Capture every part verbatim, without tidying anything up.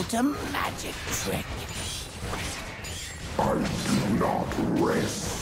about a magic trick. I do not rest.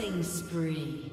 Killing spree.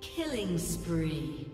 Killing spree.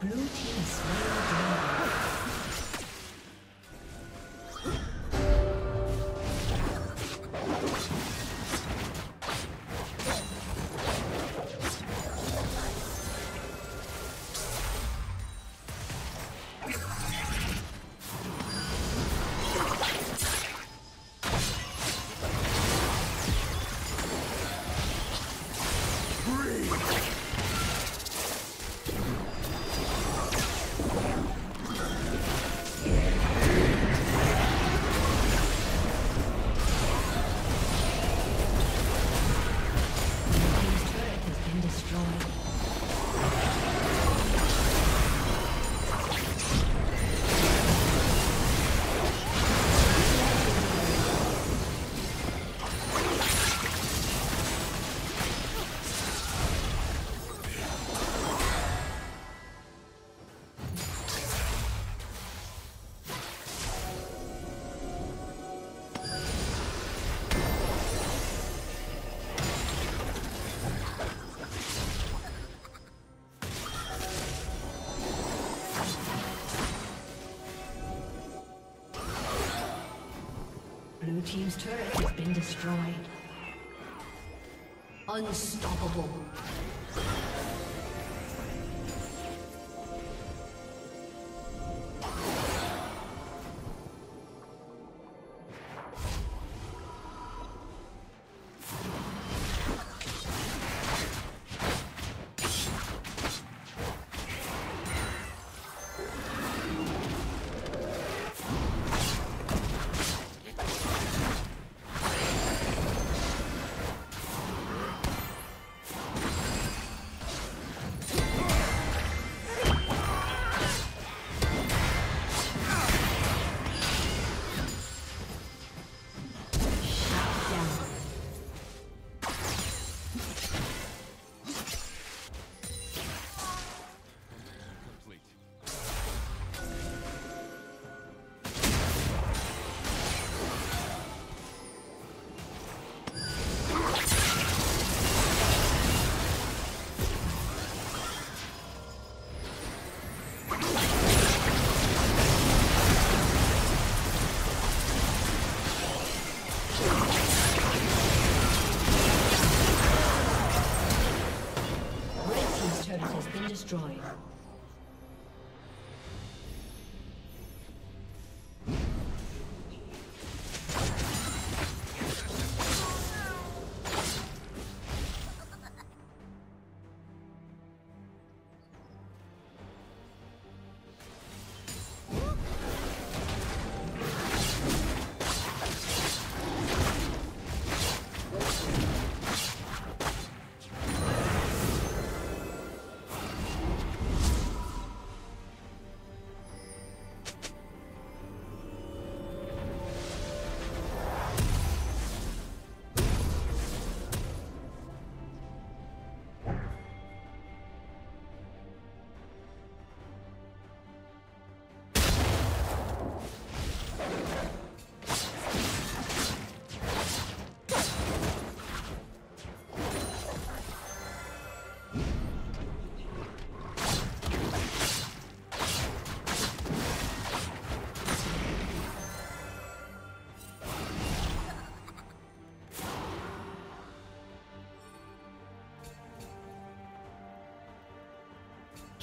Blue team's turret has been destroyed. Unstoppable. Destroyed.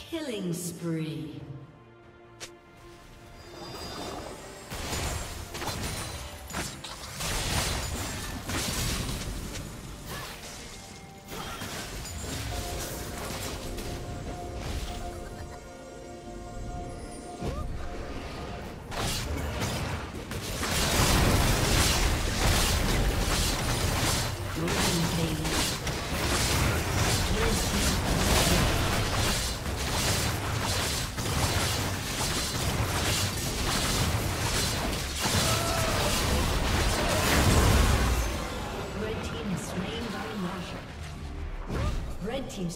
Killing spree. Team's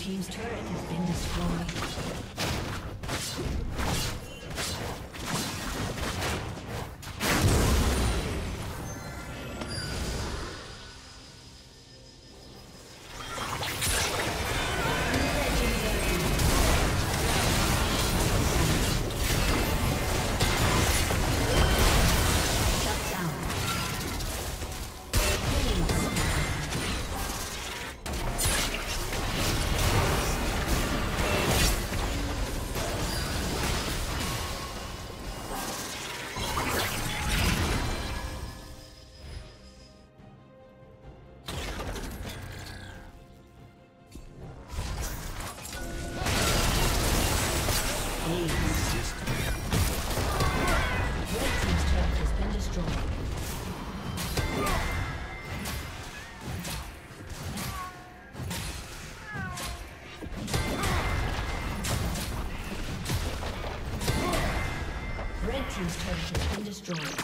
Team's turret has been destroyed. Team's turret has been destroyed.